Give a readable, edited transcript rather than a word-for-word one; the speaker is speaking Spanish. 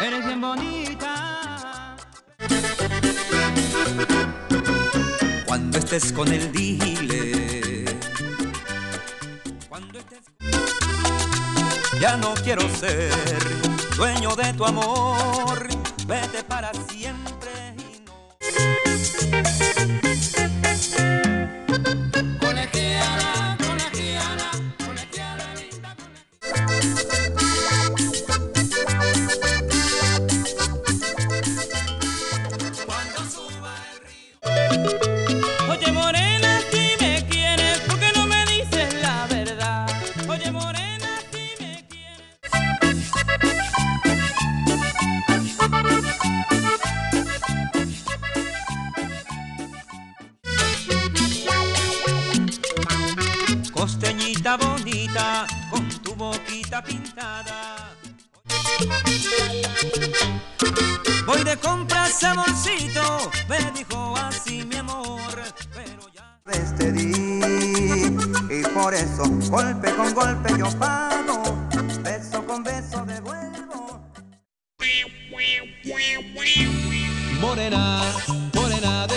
Eres bien bonita. Cuando estés con él, dile. Cuando estés con... Ya no quiero ser dueño de tu amor. Vete para siempre y no. Conejeala, conejeala, conejeala, linda, conejeala. Cuando suba el río. Oye, morena, si me quieres, ¿por qué no me dices la verdad? Oye, morena, si me quieres. Costeñita bonita, con tu boquita pintada. Voy de compras, amorcito, me dijo así mi amor, pero ya te di, y por eso golpe con golpe yo pago, beso con beso devuelvo. Morena, morena,